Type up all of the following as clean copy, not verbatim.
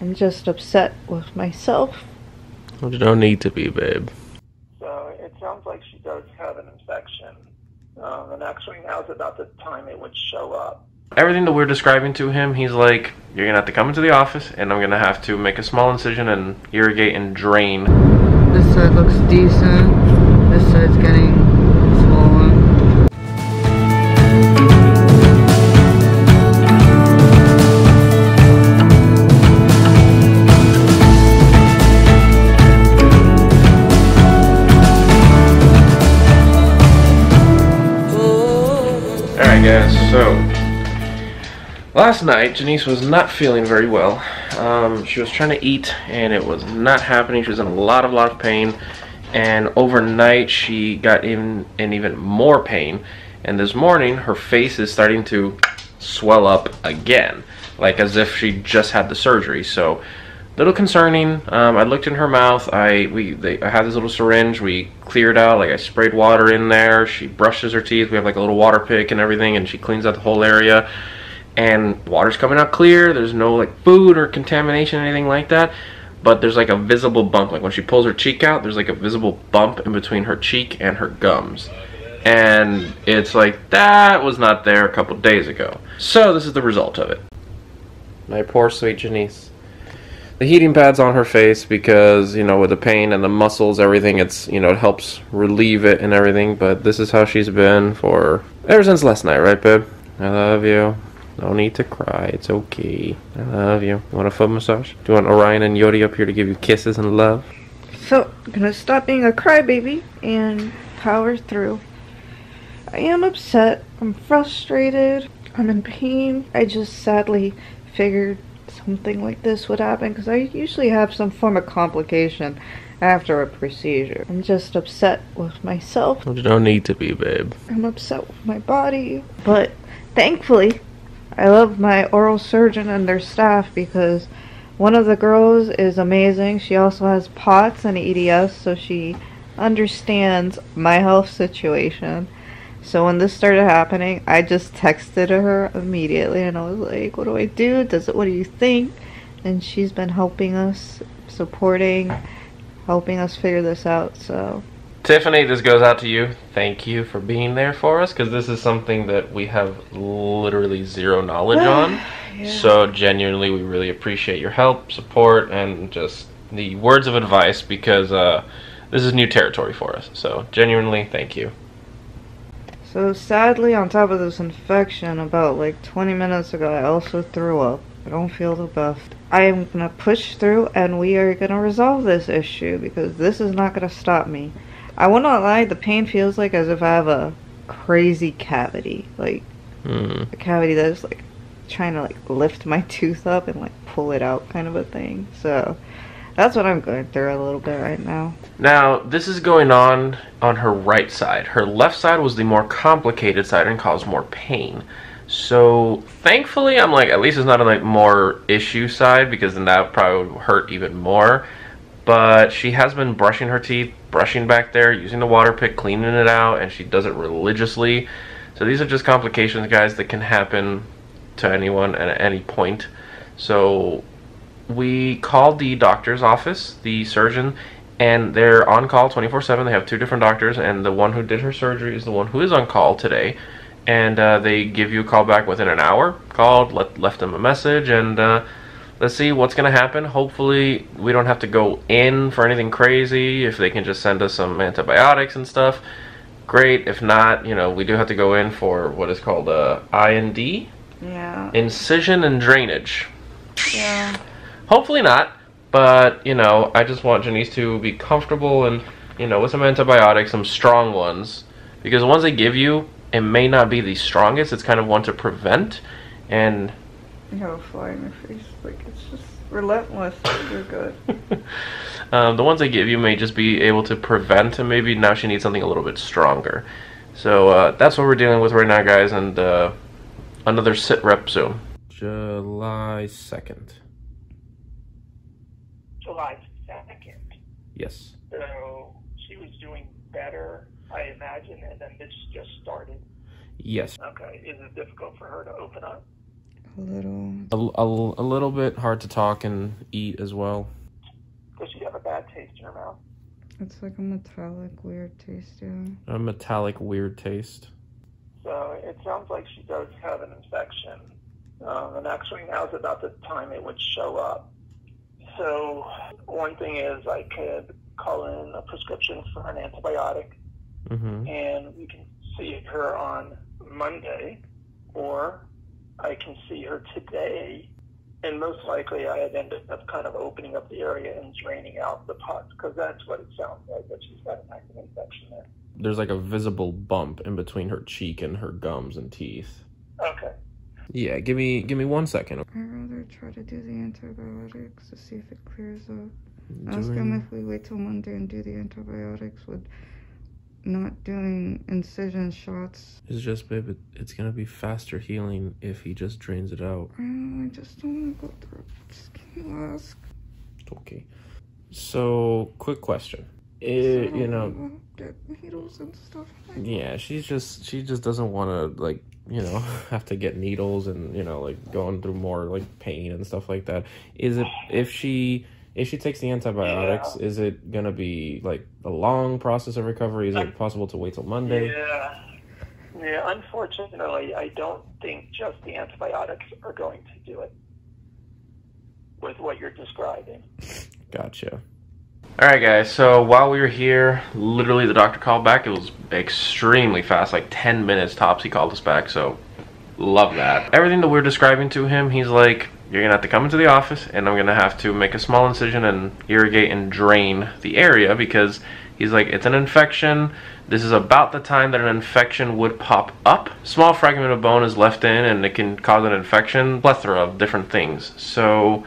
I'm just upset with myself. Well, you don't need to be, babe. So it sounds like she does have an infection. And actually now is about the time it would show up. Everything that we're describing to him, he's like, you're going to have to come into the office and I'm going to have to make a small incision and irrigate and drain. This side looks decent. This side's getting swollen. So, last night, Janice was not feeling very well. She was trying to eat, and it was not happening. She was in a lot of pain, and overnight, she got in even more pain, and this morning, her face is starting to swell up again, like as if she just had the surgery, so little concerning. I looked in her mouth. I had this little syringe. We cleared out. Like I sprayed water in there. She brushes her teeth. We have like a little water pick and everything, and she cleans out the whole area. And water's coming out clear. There's no like food or contamination or anything like that. But there's like a visible bump. Like when she pulls her cheek out, there's like a visible bump in between her cheek and her gums. And it's like that was not there a couple days ago. So this is the result of it. My poor sweet Janice. The heating pad's on her face because, you know, with the pain and the muscles, everything, it's, you know, it helps relieve it and everything, but this is how she's been for, ever since last night, right, babe? I love you. No need to cry. It's okay. I love you. Want a foot massage? Do you want Orion and Yodi up here to give you kisses and love? So, I'm gonna stop being a crybaby and power through. I am upset. I'm frustrated. I'm in pain. I just sadly figured something like this would happen because I usually have some form of complication after a procedure. I'm just upset with myself. You don't need to be, babe. I'm upset with my body, but thankfully I love my oral surgeon and their staff because one of the girls is amazing. She also has POTS and EDS, so she understands my health situation. So when this started happening, I just texted her immediately and I was like, what do I do? What do you think? And she's been helping us, supporting, helping us figure this out, so. Tiffany, this goes out to you. Thank you for being there for us, because this is something that we have literally zero knowledge on. Yeah. So genuinely, we really appreciate your help, support, and just the words of advice, because this is new territory for us. So genuinely, thank you. So sadly, on top of this infection, about like 20 minutes ago, I also threw up. I don't feel the best. I am going to push through and we are going to resolve this issue because this is not going to stop me. I will not lie, the pain feels like as if I have a crazy cavity. Like, a cavity that is like trying to like lift my tooth up and like pull it out kind of a thing. So that's what I'm going through a little bit right now. Now, this is going on her right side. Her left side was the more complicated side and caused more pain. So, thankfully, I'm like, at least it's not on like more issue side, because then that probably would hurt even more. But she has been brushing her teeth, brushing back there, using the water pick, cleaning it out, and she does it religiously. So these are just complications, guys, that can happen to anyone at any point. So we called the doctor's office, the surgeon, and they're on call 24/7. They have two different doctors, and the one who did her surgery is the one who is on call today. And they give you a call back within an hour. Called, left them a message, and let's see what's going to happen. Hopefully, we don't have to go in for anything crazy. If they can just send us some antibiotics and stuff, great. If not, you know, we do have to go in for what is called IND? Yeah. Incision and drainage. Yeah. Hopefully not, but, you know, I just want Janice to be comfortable and, you know, with some antibiotics, some strong ones, because the ones they give you, it may not be the strongest. It's kind of one to prevent, and you have a fly in your face. Like, it's just relentless. You're good. The ones they give you may just be able to prevent, and maybe now she needs something a little bit stronger. So, that's what we're dealing with right now, guys, and another sit rep soon. July 2nd. July 2nd. Yes. So she was doing better, I imagine, and then this just started. Yes. Okay. Is it difficult for her to open up? A little bit hard to talk and eat as well. Does she have a bad taste in her mouth? It's like a metallic weird taste, yeah. A metallic weird taste. So it sounds like she does have an infection. And actually now is about the time it would show up. So one thing is I could call in a prescription for an antibiotic. Mm-hmm. And we can see her on Monday, or I can see her today, and most likely I had ended up kind of opening up the area and draining out the POTS, because that's what it sounds like, that she's got an active infection there. There's like a visible bump in between her cheek and her gums and teeth. Okay. Yeah, give me 1 second. I'd rather try to do the antibiotics to see if it clears up. Ask him if we wait till Monday and do the antibiotics would... not doing incision shots. It's just, babe, it's gonna be faster healing if he just drains it out. I just don't wanna go through it. Just can't ask. Okay. So, quick question. You know... get needles and stuff. Yeah, she just doesn't wanna, like, you know, have to get needles and, you know, like, going through more, like, pain and stuff like that. Is it, if she takes the antibiotics, yeah. Is it going to be, like, a long process of recovery? Is it possible to wait till Monday? Yeah, unfortunately, I don't think just the antibiotics are going to do it with what you're describing. Gotcha. All right, guys, so while we were here, literally the doctor called back. It was extremely fast, like 10 minutes tops he called us back, so love that. Everything that we're describing to him, he's like... you're going to have to come into the office, and I'm going to have to make a small incision and irrigate and drain the area, because he's like, it's an infection. This is about the time that an infection would pop up. Small fragment of bone is left in, and it can cause an infection, plethora of different things. So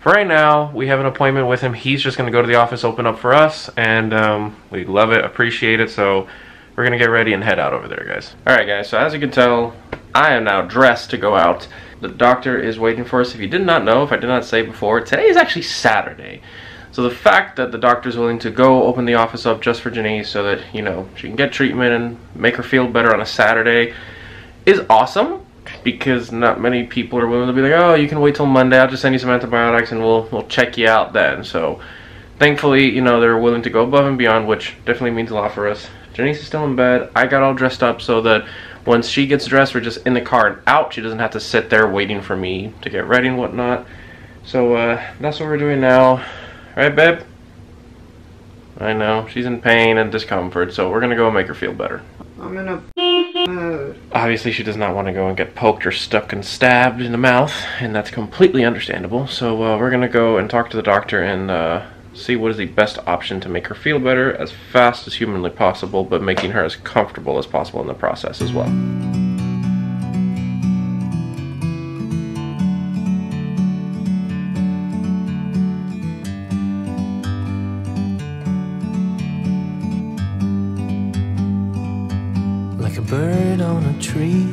for right now, we have an appointment with him. He's just going to go to the office, open up for us, and we love it, appreciate it. So we're going to get ready and head out over there, guys. All right, guys, so as you can tell, I am now dressed to go out. The doctor is waiting for us. If you did not know, if I did not say before, today is actually Saturday. So the fact that the doctor is willing to go open the office up just for Janice so that, you know, she can get treatment and make her feel better on a Saturday is awesome, because not many people are willing to be like, oh, you can wait till Monday, I'll just send you some antibiotics and we'll check you out then. So thankfully, you know, they're willing to go above and beyond, which definitely means a lot for us. Janice is still in bed. I got all dressed up so that once she gets dressed, we're just in the car and out. She doesn't have to sit there waiting for me to get ready and whatnot. So that's what we're doing now. Right, babe? I know. She's in pain and discomfort, so we're going to go make her feel better. I'm in a mode. Obviously, she does not want to go and get poked or stuck and stabbed in the mouth, and that's completely understandable. So we're going to go and talk to the doctor and... see what is the best option to make her feel better as fast as humanly possible, but making her as comfortable as possible in the process as well. Like a bird on a tree,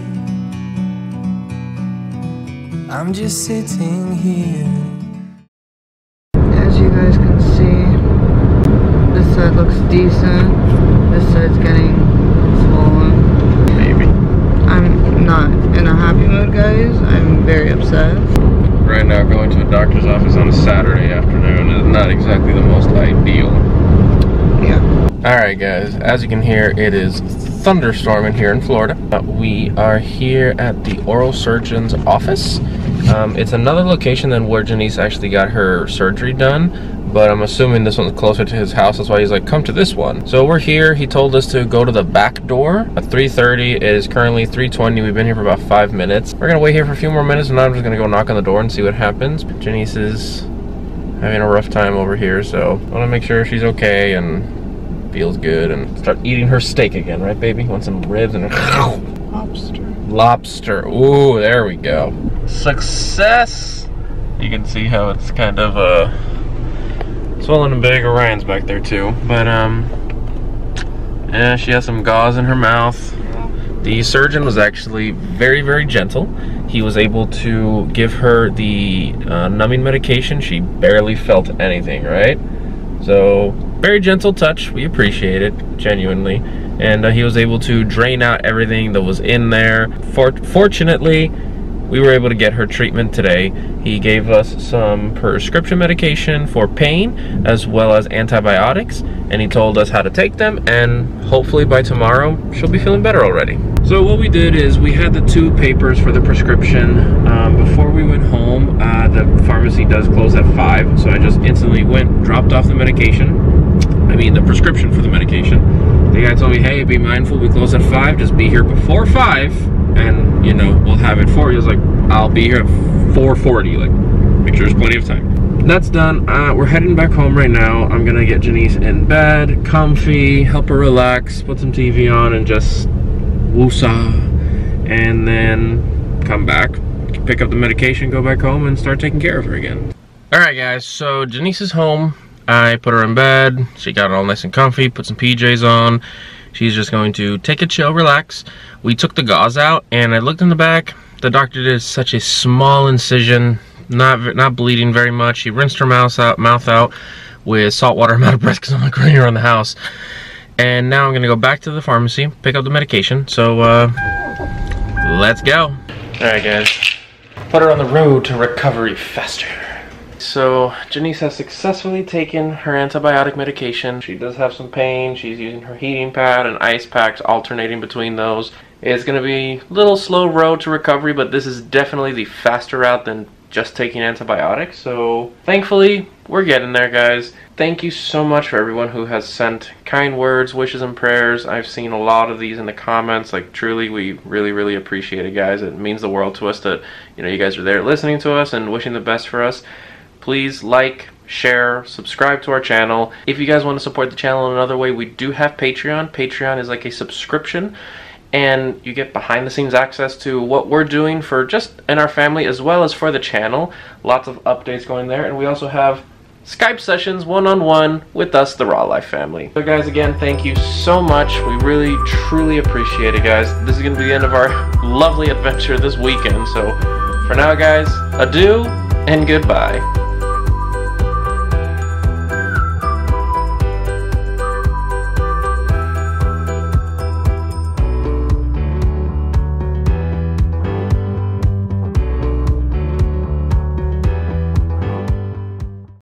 I'm just sitting here. This side looks decent. This side's getting swollen. Maybe. I'm not in a happy mood, guys. I'm very upset. Right now, going to the doctor's office on a Saturday afternoon is not exactly the most ideal. Yeah. Alright, guys. As you can hear, it is thunderstorming here in Florida. We are here at the oral surgeon's office. It's another location than where Janice actually got her surgery done. But I'm assuming this one's closer to his house. That's why he's like, come to this one. So we're here. He told us to go to the back door at 3:30. It is currently 3:20. We've been here for about 5 minutes. We're gonna wait here for a few more minutes, and now I'm just gonna go knock on the door and see what happens. Janice is having a rough time over here, so I wanna make sure she's okay and feels good and start eating her steak again, right, baby? Want some ribs and lobster. Lobster. Ooh, there we go. Success! You can see how it's kind of a... swollen and big. Orion's back there too, but yeah, she has some gauze in her mouth. The surgeon was actually very, very gentle. He was able to give her the numbing medication. She barely felt anything, right? So very gentle touch. We appreciate it, genuinely. And he was able to drain out everything that was in there. Fortunately, we were able to get her treatment today. He gave us some prescription medication for pain as well as antibiotics, and he told us how to take them, and hopefully by tomorrow she'll be feeling better already. So what we did is we had the two papers for the prescription before we went home. The pharmacy does close at 5, so I just instantly went, dropped off the medication, I mean the prescription for the medication. The guy told me, hey, be mindful, we close at 5, just be here before 5. And, you know, we'll have it for you. It's like, I'll be here at 4:40. Like, make sure there's plenty of time. That's done. We're heading back home right now. I'm gonna get Janice in bed, comfy, help her relax, put some TV on, and just woosah, and then come back, pick up the medication, go back home, and start taking care of her again. All right, guys. So Janice is home. I put her in bed. She got all nice and comfy. Put some PJs on. She's just going to take a chill, relax. We took the gauze out, and I looked in the back. The doctor did such a small incision, not bleeding very much. She rinsed her mouth out with salt water. I'm out of breath because I'm like running around the house. And now I'm gonna go back to the pharmacy, pick up the medication. So let's go. All right, guys. Put her on the road to recovery faster. So Janice has successfully taken her antibiotic medication. She does have some pain. She's using her heating pad and ice packs, alternating between those. It's going to be a little slow road to recovery, but this is definitely the faster route than just taking antibiotics. So thankfully, we're getting there, guys. Thank you so much for everyone who has sent kind words, wishes, and prayers. I've seen a lot of these in the comments. Like, truly, we really, really appreciate it, guys. It means the world to us that, you know, you guys are there listening to us and wishing the best for us. Please like, share, subscribe to our channel. If you guys want to support the channel in another way, we do have Patreon. Patreon is like a subscription, and you get behind the scenes access to what we're doing for just in our family as well as for the channel. Lots of updates going there, and we also have Skype sessions one-on-one with us, the Raw Life family. So guys, again, thank you so much. We really, truly appreciate it, guys. This is going to be the end of our lovely adventure this weekend. So for now, guys, adieu and goodbye.